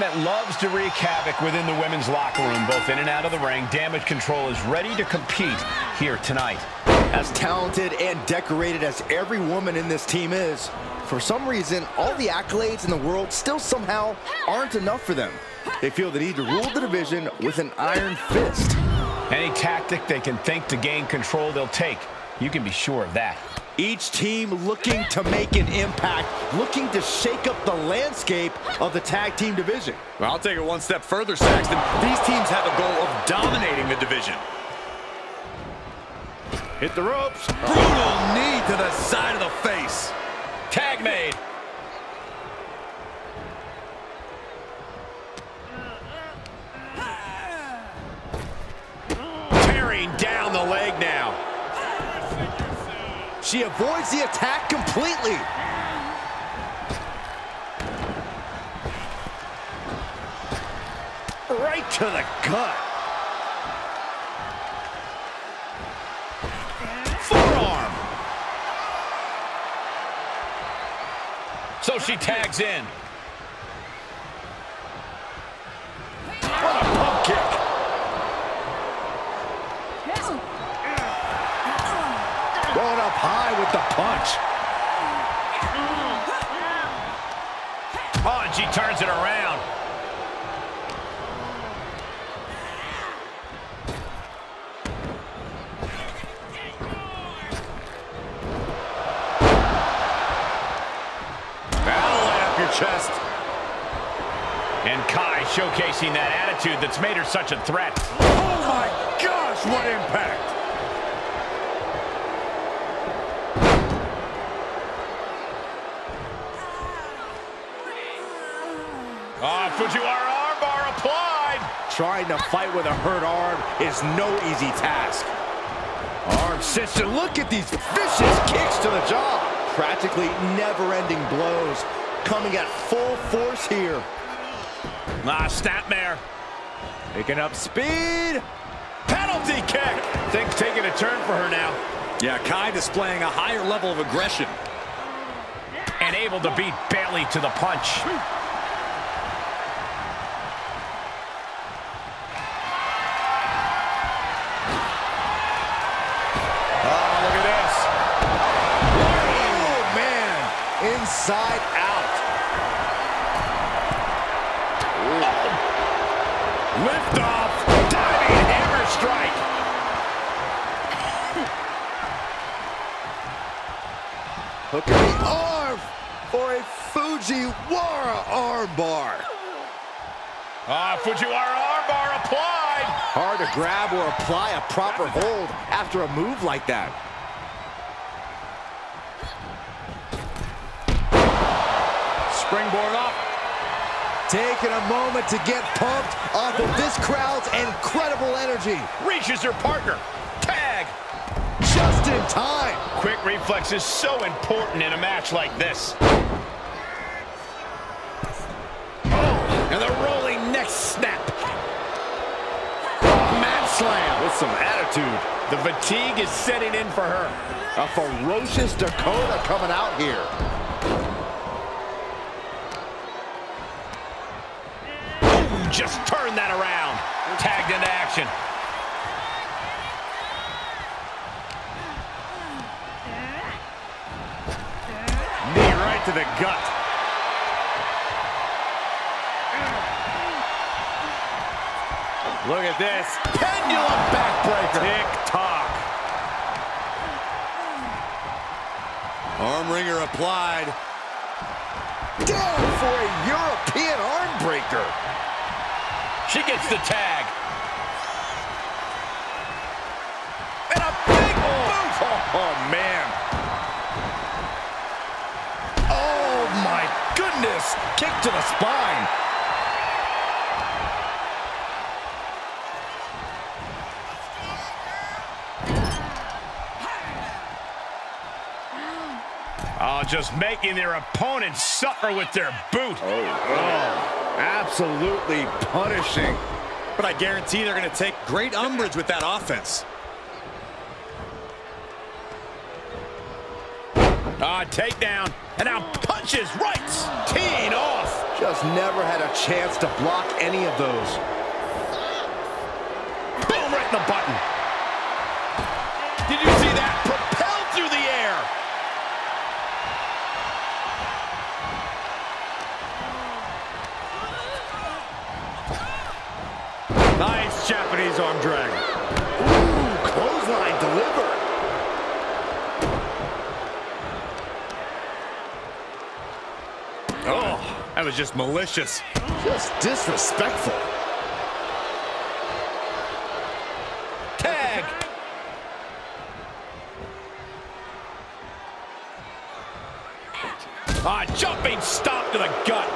team that loves to wreak havoc within the women's locker room, both in and out of the ring. Damage Control is ready to compete here tonight. As talented and decorated as every woman in this team is, for some reason, all the accolades in the world still somehow aren't enough for them. They feel the need to rule the division with an iron fist. Any tactic they can think to gain control, they'll take. You can be sure of that. Each team looking to make an impact, looking to shake up the landscape of the tag team division. Well, I'll take it one step further, Saxton. These teams have a goal of dominating the division. Hit the ropes. Brutal knee to the side of the face. Tag made. Tearing down the leg now. She avoids the attack completely. Right to the gut. Forearm. So she tags in. What a pump kick. Going up high with the punch. Oh, and she turns it around. That'll light up your chest. And Kai showcasing that attitude that's made her such a threat. Oh my gosh, what impact! Oh, Fujiwara arm bar applied. Trying to fight with a hurt arm is no easy task. Arm cinched. Look at these vicious kicks to the jaw. Practically never-ending blows coming at full force here. Snapmare. Picking up speed. Penalty kick. Things taking a turn for her now. Yeah, Kai displaying a higher level of aggression. And able to beat Bayley to the punch. Inside out. Oh. Lift off. Diving hammer strike. Hook the arm for a Fujiwara arm bar. Fujiwara arm bar applied. Hard to grab or apply a proper hold after a move like that. Springboard up. Taking a moment to get pumped off of this crowd's incredible energy. Reaches her partner. Tag. Just in time. Quick reflex is so important in a match like this. Oh, and the rolling neck snap. Mat slam. With some attitude. The fatigue is setting in for her. A ferocious Dakota coming out here. Just turn that around. Tagged into action. Knee right to the gut. Look at this. Pendulum backbreaker. Tick-tock. Arm ringer applied. Down for a European arm breaker. She gets the tag. And a big boot. Oh, man. Oh, my goodness. Kick to the spine. Oh, just making their opponent suffer with their boot. Oh. Absolutely punishing. But I guarantee they're going to take great umbrage with that offense. Takedown. And now punches right. Teeing off. Just never had a chance to block any of those. Boom, right in the button. Did you see that? Propelled through the air. Nice Japanese arm drag. Ooh, clothesline delivered. Oh, that was just malicious. Just disrespectful. Tag. Ah, jumping stomp to the gut.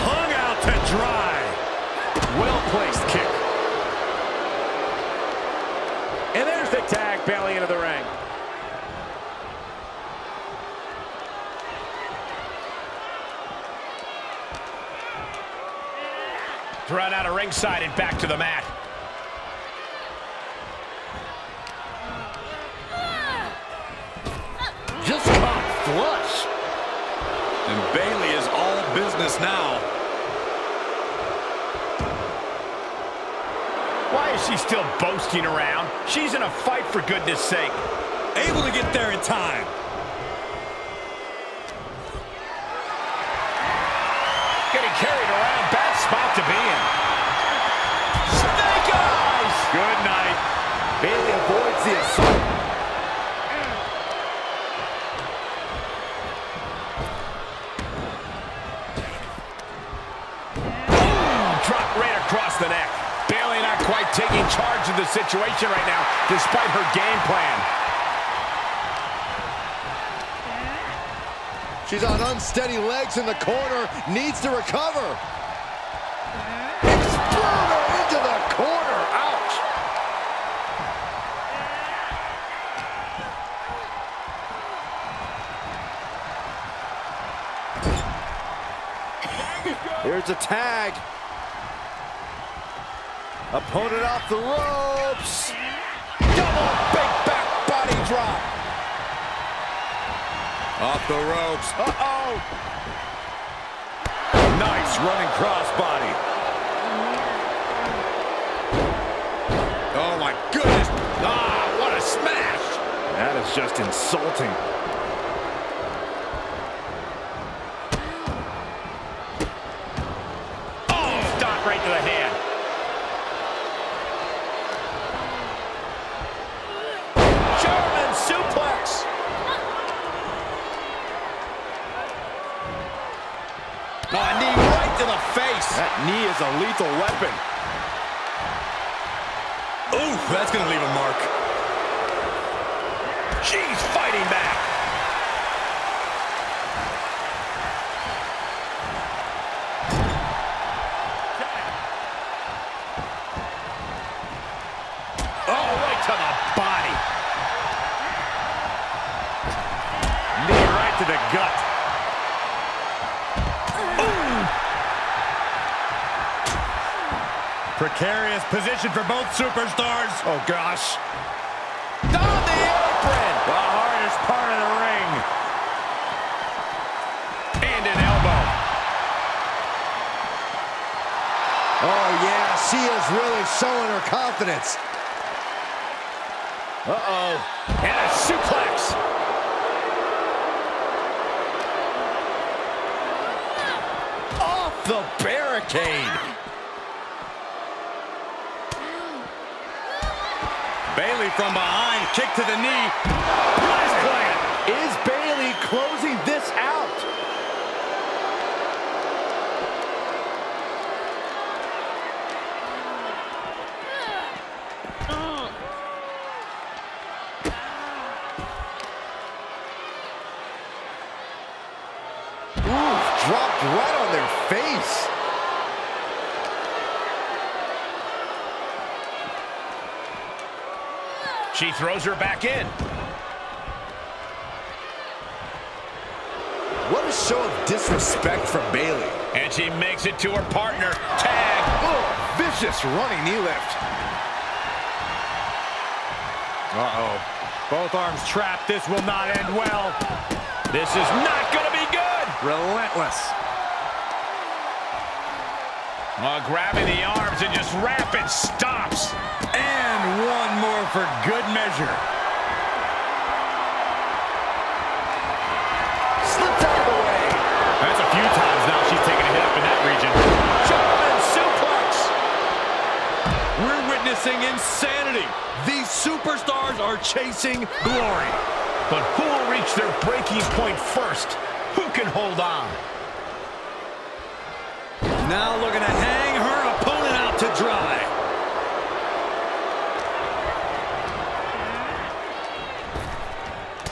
Hung out to dry. Well-placed kick. And there's the tag, Bayley into the ring. Thrown out of ringside and back to the mat. Just caught flush. And Bayley is all business now. Why is she still boasting around? She's in a fight, for goodness sake. Able to get there in time. Getting carried around, bad spot to be in. Snake eyes! Good night. Bayley avoids the assault. Boom! Drop right across the neck. Bayley not quite taking charge of the situation right now, despite her game plan. She's on unsteady legs in the corner, needs to recover. Exploder into the corner, ouch. Here's a tag. Opponent off the ropes. Double big back body drop. Off the ropes. Uh-oh. Nice running crossbody. Oh, my goodness. Ah, what a smash. That is just insulting. Oh, stop right to the hand. German suplex. Oh, a knee right to the face. That knee is a lethal weapon. Ooh, that's going to leave a mark. She's fighting back. Oh, right to the body. Knee right to the gut. Precarious position for both superstars. Oh, gosh. On the apron. The hardest part of the ring. And an elbow. Oh, yeah. She is really showing her confidence. Uh-oh. And a suplex. The barricade. Bayley from behind, kick to the knee. Nice play. Is Bayley closing this out? Dropped right on their face. She throws her back in. What a show of disrespect from Bayley. And she makes it to her partner. Tag. Oh, vicious running knee lift. Uh-oh. Both arms trapped. This will not end well. This is not going to be good. Relentless. Grabbing the arms and just rapid stops. And one more for good measure. Slipped out of the way. That's a few times now she's taken a hit up in that region. German suplex. We're witnessing insanity. These superstars are chasing glory. But who will reach their breaking point first? Who can hold on? Now looking to hang her opponent out to dry.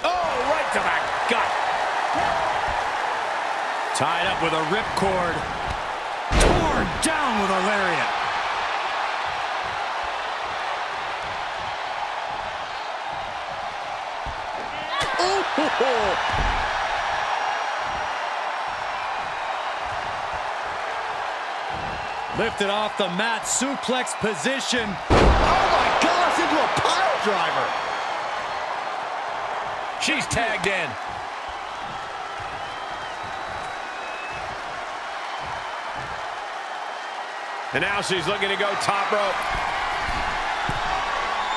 Oh, right to the gut. Tied up with a ripcord. Torn down with a lariat. Oh, lifted off the mat, suplex position. Oh my gosh, into a pile driver. She's tagged in. And now she's looking to go top rope.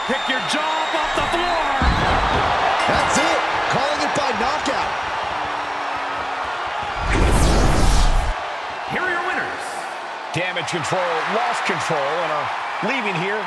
Pick your jaw up off the floor. That's it, calling it by knockout. Damage Control, lost control, and are leaving here